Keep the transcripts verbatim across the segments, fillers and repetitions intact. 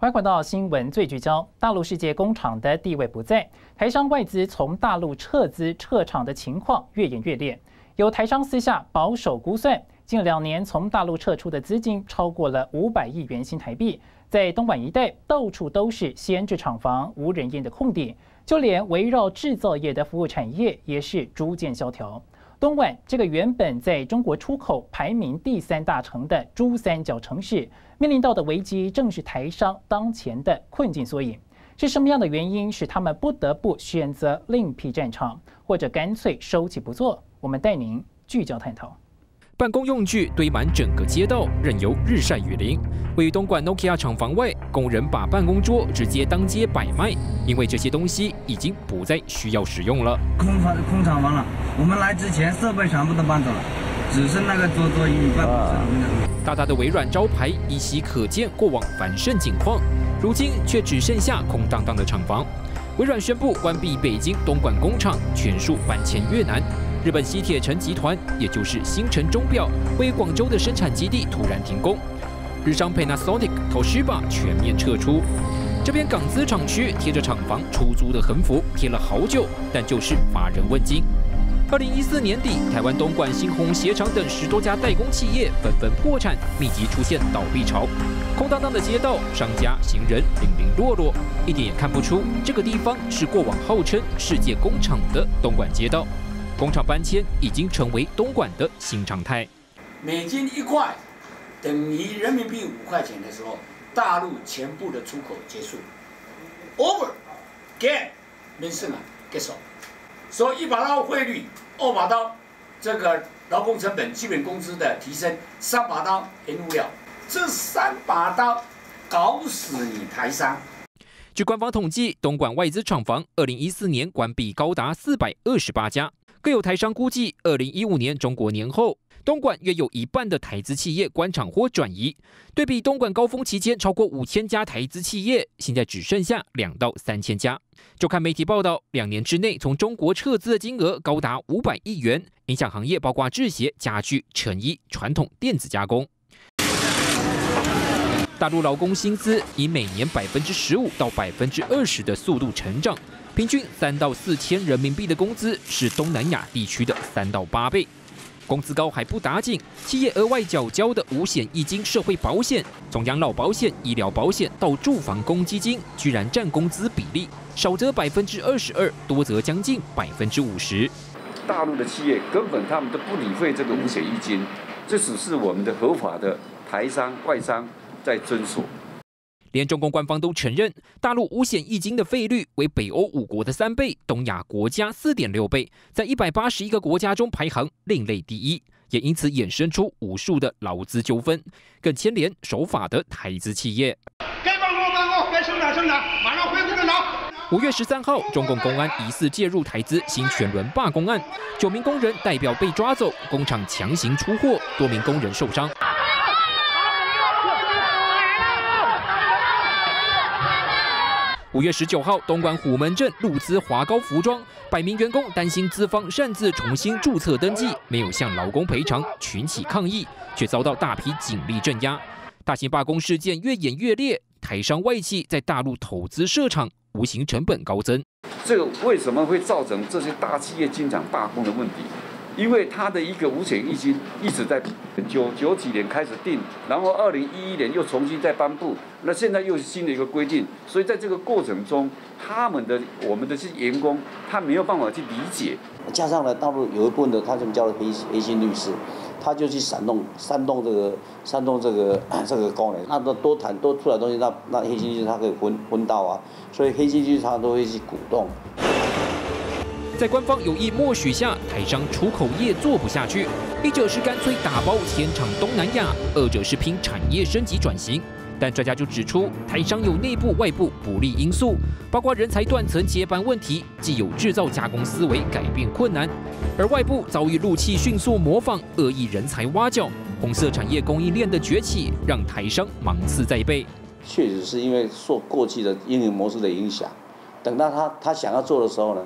欢迎回到新闻最聚焦。大陆世界工厂的地位不在，台商外资从大陆撤资撤厂的情况越演越烈。有台商私下保守估算，近两年从大陆撤出的资金超过了五百亿元新台币。在东莞一带，到处都是闲置厂房、无人烟的空地，就连围绕制造业的服务产业也是逐渐萧条。 东莞这个原本在中国出口排名第三大城的珠三角城市，面临到的危机正是台商当前的困境缩影。是什么样的原因使他们不得不选择另辟战场，或者干脆收起不做？我们带您聚焦探讨。 办公用具堆满整个街道，任由日晒雨淋。位于东莞 Nokia 厂房外，工人把办公桌直接当街摆卖，因为这些东西已经不再需要使用了。空房空厂房了，我们来之前设备全部都搬走了，只剩那个桌桌椅椅办公室。大大的微软招牌依稀可见过往繁盛景况，如今却只剩下空荡荡的厂房。微软宣布关闭北京东莞工厂，全数搬迁越南。 日本西铁城集团，也就是新城钟表，位于广州的生产基地突然停工。日商 Panasonic、Toshiba 全面撤出。这边港资厂区贴着厂房出租的横幅贴了好久，但就是乏人问津。二零一四年底，台湾东莞新鸿鞋厂等十多家代工企业纷纷破产，密集出现倒闭潮。空荡荡的街道，商家、行人零零落落，一点也看不出这个地方是过往号称世界工厂的东莞街道。 工厂搬迁已经成为东莞的新常态。美金一块等于人民币五块钱的时候，大陆全部的出口结束 ，over game 没事了 ，get so。所以一把刀汇率，二把刀这个劳工成本、基本工资的提升，三把刀原物料，这三把刀搞死你台商。 据官方统计，东莞外资厂房二零一四年关闭高达四百二十八家，更有台商估计， 二零一五年中国年后，东莞约有一半的台资企业关厂或转移。对比东莞高峰期间超过 五千家台资企业，现在只剩下两到三千家。就看媒体报道，两年之内从中国撤资的金额高达五百亿元，影响行业包括制鞋、家具、成衣、传统电子加工。 大陆劳工薪资以每年百分之十五到百分之二十的速度成长，平均三到四千人民币的工资是东南亚地区的三到八倍。工资高还不打紧，企业额外缴交的五险一金社会保险，从养老保险、医疗保险到住房公积金，居然占工资比例少则百分之二十二，多则将近百分之五十。大陆的企业根本他们都不理会这个五险一金，这只是我们的合法的台商、外商。 在遵守，连中共官方都承认，大陆五险一金的费率为北欧五国的三倍，东亚国家四点六倍，在一百八十一个国家中排行另类第一，也因此衍生出无数的劳资纠纷，更牵连守法的台资企业。该办公办公，该生产生产，马上恢复正常。五月十三号，中共公安疑似介入台资新全轮罢工案，九名工人代表被抓走，工厂强行出货，多名工人受伤。 五月十九号，东莞虎门镇路资华高服装百名员工担心资方擅自重新注册登记，没有向劳工赔偿，群起抗议，却遭到大批警力镇压。大型罢工事件越演越烈，台商外企在大陆投资设厂，无形成本高增。这个为什么会造成这些大企业经常罢工的问题？因为它的一个五险一金一直在九九几年开始定，然后二零一一年又重新再颁布，那现在又是新的一个规定，所以在这个过程中，他们的我们的是员工，他没有办法去理解，加上了大陆有一部分的他们叫做黑黑心律师，他就去煽动煽动这个煽动这个这个工人，那多谈多出来东西，那那黑心律师他可以分分到啊，所以黑心律师他都会去鼓动。 在官方有意默许下，台商出口业做不下去，一者是干脆打包迁厂东南亚，二者是拼产业升级转型。但专家就指出，台商有内部外部不利因素，包括人才断层接班问题，既有制造加工思维改变困难，而外部遭遇陆企迅速模仿、恶意人才挖角、红色产业供应链的崛起，让台商芒刺在背。确实是因为受过去的经营模式的影响，等到他他想要做的时候呢？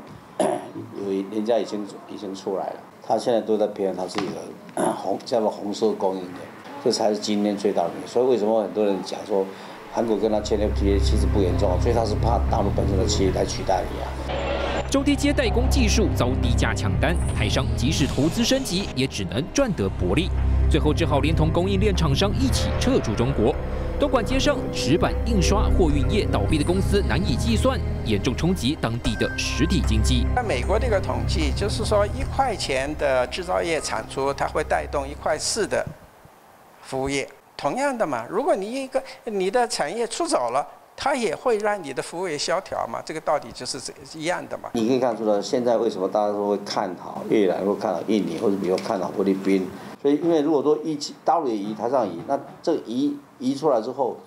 有人家已经已经出来了，他现在都在培养他自己的红叫做红色供应链，这才是今天最大的。所以为什么很多人讲说，韩国跟他签 F T A 其实不严重，所以他是怕大陆本身的企业来取代你啊。中低阶代工技术遭低价抢单，台商即使投资升级，也只能赚得薄利，最后只好连同供应链厂商一起撤出中国。 东莞街上石板印刷货运业倒闭的公司难以计算，严重冲击当地的实体经济。那美国的一个统计就是说，一块钱的制造业产出，它会带动一块四的服务业。同样的嘛，如果你一个你的产业出走了，它也会让你的服务业萧条嘛。这个道理就是一样的嘛。你可以看出来，现在为什么大家都会看好越南，会看好印尼，或者比如看好菲律宾。 所以，因为如果说一起大陆也移，台上移，那这移移出来之后，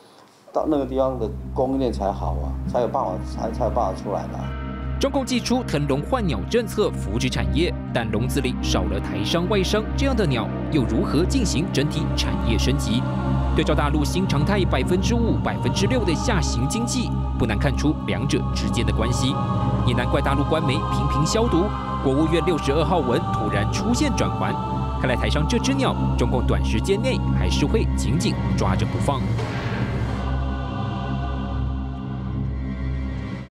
到那个地方的供应链才好啊，才有办法，才才有办法出来的、啊。中共祭出腾笼换鸟政策扶持产业，但笼子里少了台商、外商这样的鸟，又如何进行整体产业升级？对照大陆新常态百分之五、百分之六的下行经济，不难看出两者之间的关系。也难怪大陆官媒频频消毒，国务院六十二号文突然出现转圜。 看来台商这只鸟，中共短时间内还是会紧紧抓着不放。